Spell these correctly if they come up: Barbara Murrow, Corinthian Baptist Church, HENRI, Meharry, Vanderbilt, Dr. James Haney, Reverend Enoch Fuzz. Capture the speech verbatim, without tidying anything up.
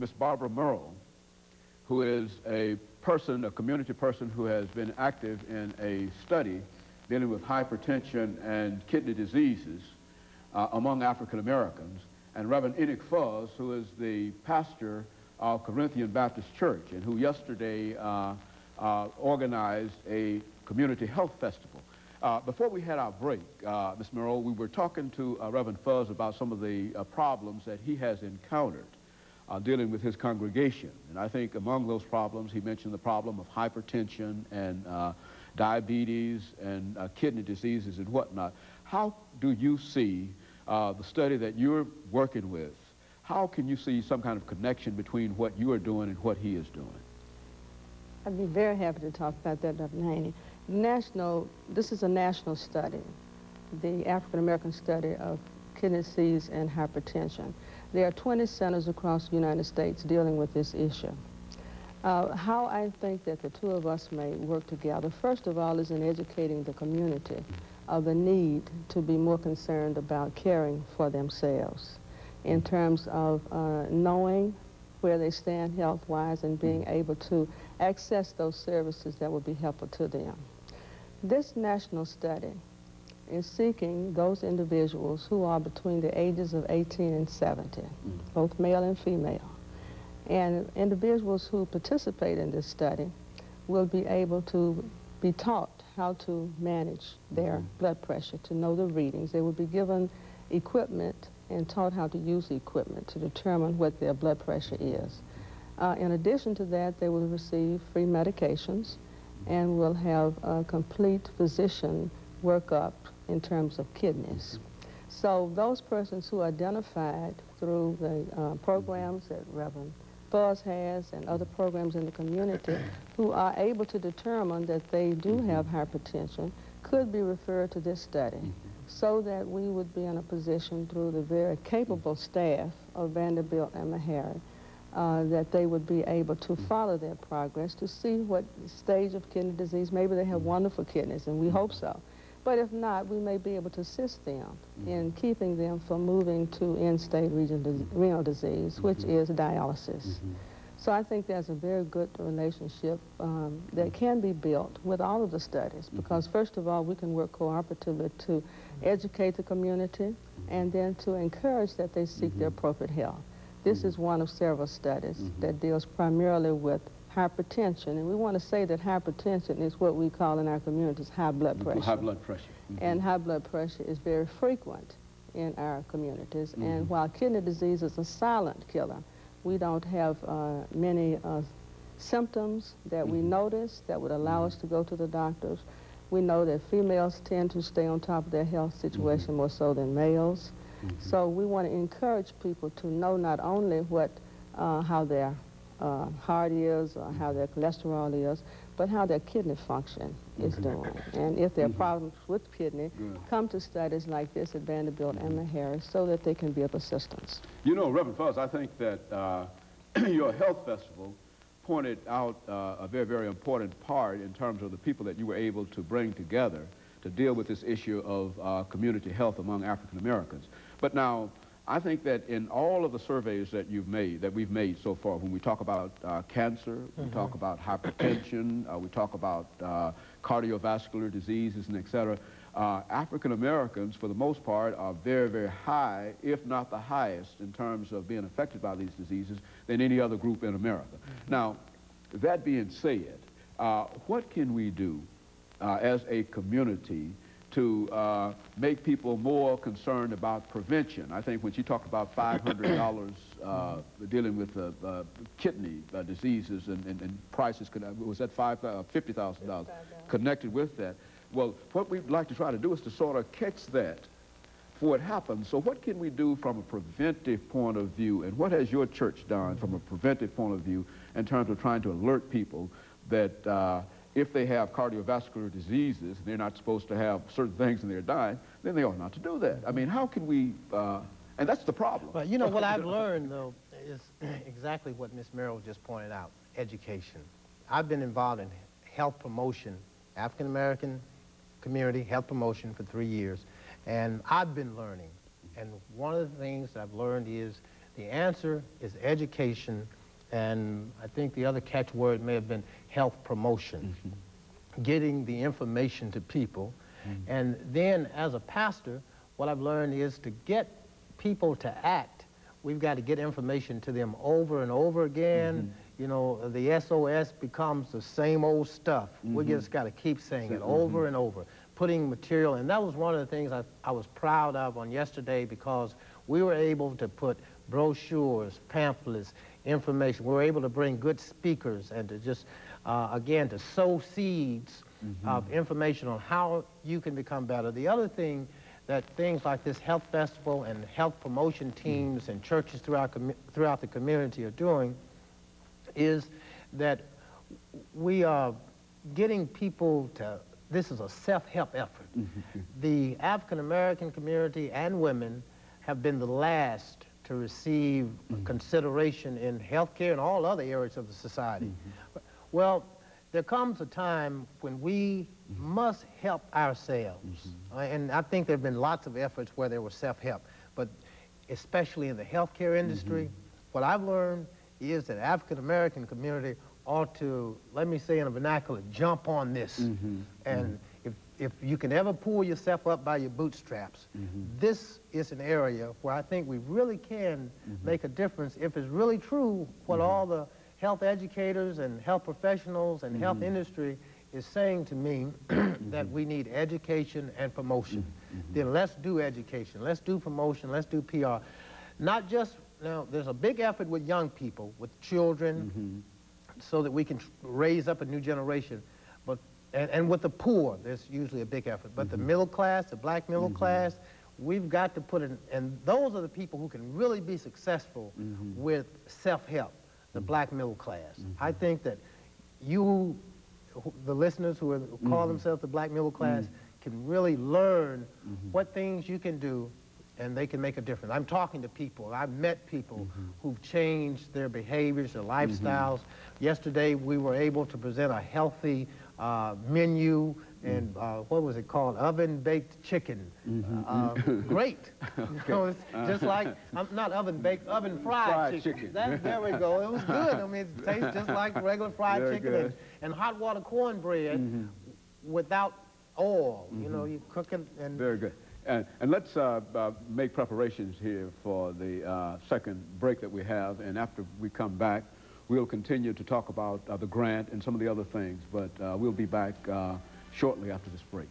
Miss Barbara Murrow, who is a person, a community person who has been active in a study dealing with hypertension and kidney diseases uh, among African Americans, and Reverend Enoch Fuzz, who is the pastor of Corinthian Baptist Church, and who yesterday uh, uh, organized a community health festival. Uh, before we had our break, uh, Miz Murrow, we were talking to uh, Reverend Fuzz about some of the uh, problems that he has encountered uh, dealing with his congregation. And I think among those problems, he mentioned the problem of hypertension and uh, diabetes and uh, kidney diseases and whatnot. How do you see uh, the study that you're working with? How can you see some kind of connection between what you are doing and what he is doing? I'd be very happy to talk about that, Doctor Haney. National, this is a national study, the African-American study of kidney disease and hypertension. There are twenty centers across the United States dealing with this issue. Uh, how I think that the two of us may work together, first of all, is in educating the community of the need to be more concerned about caring for themselves in terms of uh, knowing where they stand health-wise and being able to access those services that would be helpful to them. This national study is seeking those individuals who are between the ages of eighteen and seventy, both male and female. And individuals who participate in this study will be able to be taught how to manage their blood pressure, to know the readings. They will be given equipment and taught how to use the equipment to determine what their blood pressure is. Uh, in addition to that, they will receive free medications and will have a complete physician workup in terms of kidneys. So those persons who are identified through the uh, programs that Reverend Fuzz has and other programs in the community who are able to determine that they do have hypertension could be referred to this study, so that we would be in a position through the very capable staff of Vanderbilt and Meharry uh, that they would be able to follow their progress to see what stage of kidney disease. Maybe they have wonderful kidneys, and we hope so. But if not, we may be able to assist them in keeping them from moving to end-stage renal disease, which is dialysis. So I think there's a very good relationship um, that can be built with all of the studies, because first of all, we can work cooperatively to educate the community and then to encourage that they seek the appropriate help. This is one of several studies that deals primarily with hypertension, and we want to say that hypertension is what we call in our communities high blood pressure. High blood pressure. Mm-hmm. And high blood pressure is very frequent in our communities, mm-hmm. and while kidney disease is a silent killer, we don't have uh, many uh, symptoms that we notice that would allow us to go to the doctors. We know that females tend to stay on top of their health situation mm-hmm. more so than males. Mm-hmm. So we want to encourage people to know not only what, uh, how their uh, heart is or how their cholesterol is, but how their kidney function is mm-hmm. doing. And if there are mm-hmm. problems with kidney, yeah. come to studies like this at Vanderbilt mm-hmm. and Meharry so that they can be of assistance. You know, Reverend Fuzz, I think that uh, your health festival pointed out uh, a very, very important part in terms of the people that you were able to bring together to deal with this issue of uh, community health among African Americans. But now, I think that in all of the surveys that you've made, that we've made so far, when we talk about uh, cancer, mm-hmm. we talk about hypertension, uh, we talk about uh, cardiovascular diseases, and et cetera, uh, African Americans, for the most part, are very, very high, if not the highest, in terms of being affected by these diseases than any other group in America. Mm-hmm. Now, that being said, uh, what can we do uh, as a community to uh, make people more concerned about prevention? I think when she talked about five hundred dollars uh, dealing with uh, uh, kidney uh, diseases and, and, and prices, was that fifty thousand dollars connected with that? Well, what we'd like to try to do is to sort of catch that before it happens. So what can we do from a preventive point of view, and what has your church done from a preventive point of view in terms of trying to alert people that uh, if they have cardiovascular diseases, they're not supposed to have certain things and they're dying, then they ought not to do that. I mean, how can we, uh, and that's the problem. Well, you know, what I've learned, though, is exactly what Miz Murrow just pointed out, education. I've been involved in health promotion, African-American community health promotion for three years, and I've been learning. And one of the things that I've learned is The answer is education, and I think the other catchword may have been health promotion, mm-hmm. getting the information to people. Mm-hmm. And then as a pastor, what I've learned is to get people to act, we've got to get information to them over and over again. Mm-hmm. You know, the S O S becomes the same old stuff. Mm-hmm. We just got to keep saying so, it over mm-hmm. and over, putting material. And that was one of the things I, I was proud of on yesterday, because we were able to put brochures, pamphlets, information. We were able to bring good speakers and to just, uh, again, to sow seeds mm-hmm. of information on how you can become better. The other thing that things like this health festival and health promotion teams and churches throughout, throughout the community are doing is that we are getting people to, this is a self-help effort. The African-American community and women have been the last to receive mm-hmm. consideration in healthcare and all other areas of the society. Mm-hmm. Well, there comes a time when we mm-hmm. must help ourselves. Mm-hmm. uh, and I think there have been lots of efforts where there was self-help, but especially in the healthcare industry, mm-hmm. what I've learned is that African-American community ought to, let me say in a vernacular, jump on this. Mm-hmm. And mm-hmm. if, if you can ever pull yourself up by your bootstraps, mm-hmm. this is an area where I think we really can mm-hmm. make a difference if it's really true what mm-hmm. all the health educators and health professionals and mm-hmm. health industry is saying to me that we need education and promotion. Mm-hmm. Then let's do education, let's do promotion, let's do P R. Not just, now there's a big effort with young people, with children, mm-hmm. so that we can raise up a new generation, but, and, and with the poor, there's usually a big effort, but mm-hmm. the middle class, the black middle mm-hmm. class, we've got to put in, and those are the people who can really be successful mm-hmm. with self-help. The black middle class. Mm-hmm. I think that you, the listeners who, are, who mm-hmm. call themselves the black middle class, mm-hmm. can really learn mm-hmm. what things you can do, and they can make a difference. I'm talking to people. I've met people mm-hmm. who've changed their behaviors, their lifestyles. Mm-hmm. Yesterday, we were able to present a healthy uh, menu and uh, what was it called? Oven-baked chicken. Mm-hmm. Uh, great. Okay. You know, it's just like, um, not oven-baked, oven-fried fried chicken. chicken. That, there we go. It was good. I mean, it tastes just like regular fried Very chicken and, and hot water cornbread mm-hmm. without oil. Mm-hmm. You know, you cook it and... Very good. And, and let's uh, uh, make preparations here for the uh, second break that we have. And after we come back, we'll continue to talk about uh, the grant and some of the other things. But uh, we'll be back... Uh, shortly after this break.